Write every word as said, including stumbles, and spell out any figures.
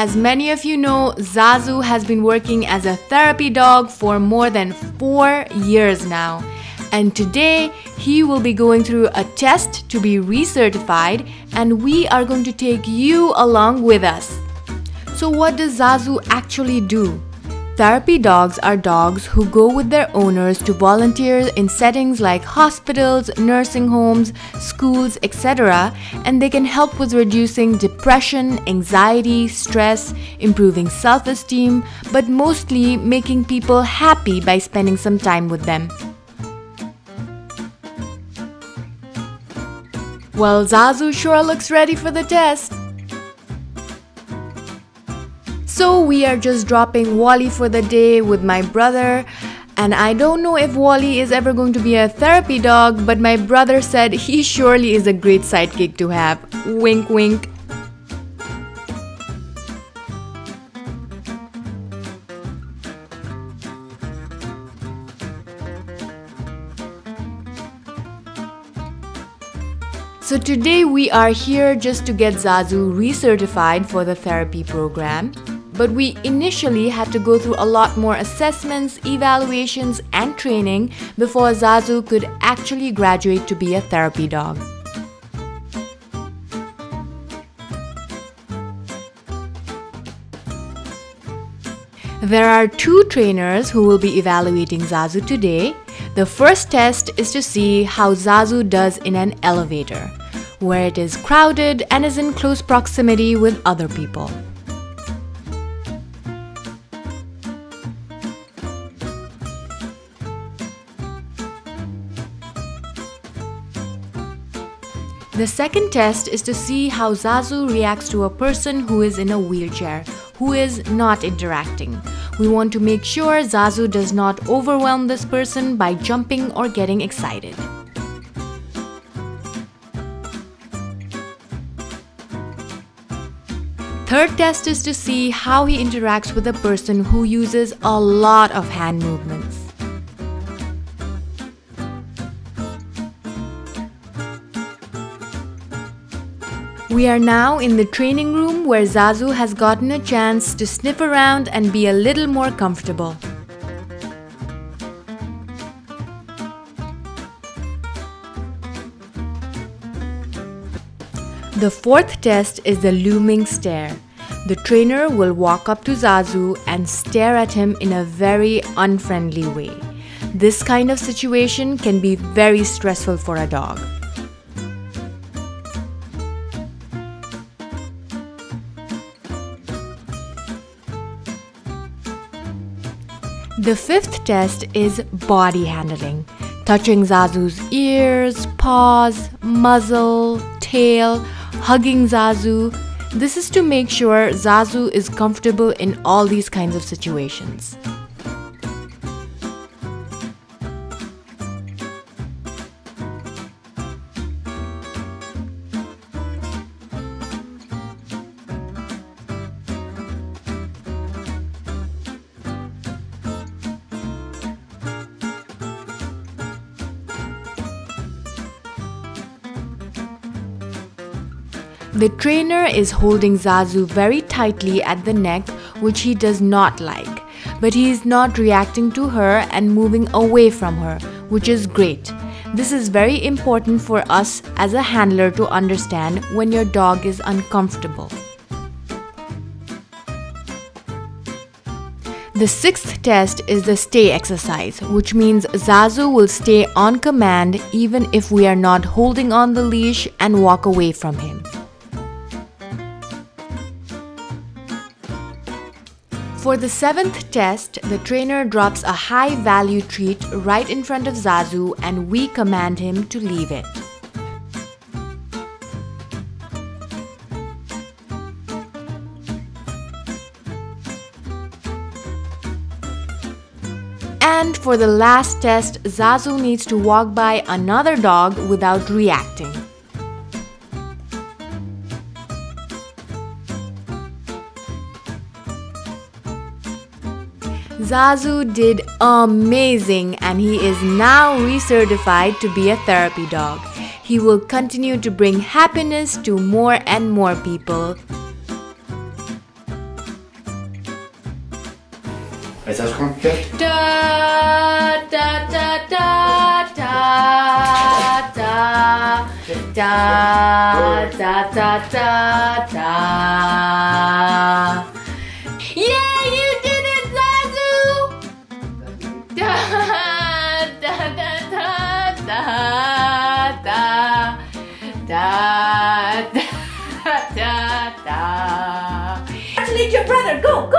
As many of you know, Zazu has been working as a therapy dog for more than four years now. And today, he will be going through a test to be recertified, and we are going to take you along with us. So what does Zazu actually do? Therapy dogs are dogs who go with their owners to volunteer in settings like hospitals, nursing homes, schools, et cetera, and they can help with reducing depression, anxiety, stress, improving self-esteem, but mostly making people happy by spending some time with them. Well, Zazu sure looks ready for the test. So we are just dropping Wally for the day with my brother, and I don't know if Wally is ever going to be a therapy dog, but my brother said he surely is a great sidekick to have. Wink wink. So today we are here just to get Zazu recertified for the therapy program. But we initially had to go through a lot more assessments, evaluations, and training before Zazu could actually graduate to be a therapy dog. There are two trainers who will be evaluating Zazu today. The first test is to see how Zazu does in an elevator, where it is crowded and is in close proximity with other people. The second test is to see how Zazu reacts to a person who is in a wheelchair, who is not interacting. We want to make sure Zazu does not overwhelm this person by jumping or getting excited. Third test is to see how he interacts with a person who uses a lot of hand movements. We are now in the training room where Zazu has gotten a chance to sniff around and be a little more comfortable. The fourth test is the looming stare. The trainer will walk up to Zazu and stare at him in a very unfriendly way. This kind of situation can be very stressful for a dog. The fifth test is body handling, touching Zazu's ears, paws, muzzle, tail, hugging Zazu. This is to make sure Zazu is comfortable in all these kinds of situations. The trainer is holding Zazu very tightly at the neck, which he does not like. But he is not reacting to her and moving away from her, which is great. This is very important for us as a handler to understand when your dog is uncomfortable. The sixth test is the stay exercise, which means Zazu will stay on command even if we are not holding on the leash and walk away from him. For the seventh test, the trainer drops a high-value treat right in front of Zazu and we command him to leave it. And for the last test, Zazu needs to walk by another dog without reacting. Zazu did amazing and he is now recertified to be a therapy dog. He will continue to bring happiness to more and more people. Weißt du, was kommt? Ja. Da, da, da, da, da, da, da, da, da, da, da. Yeah, you did it, Zazu! Da, da, da, da, da, da, da, da, da, da. Meet your brother, go, go!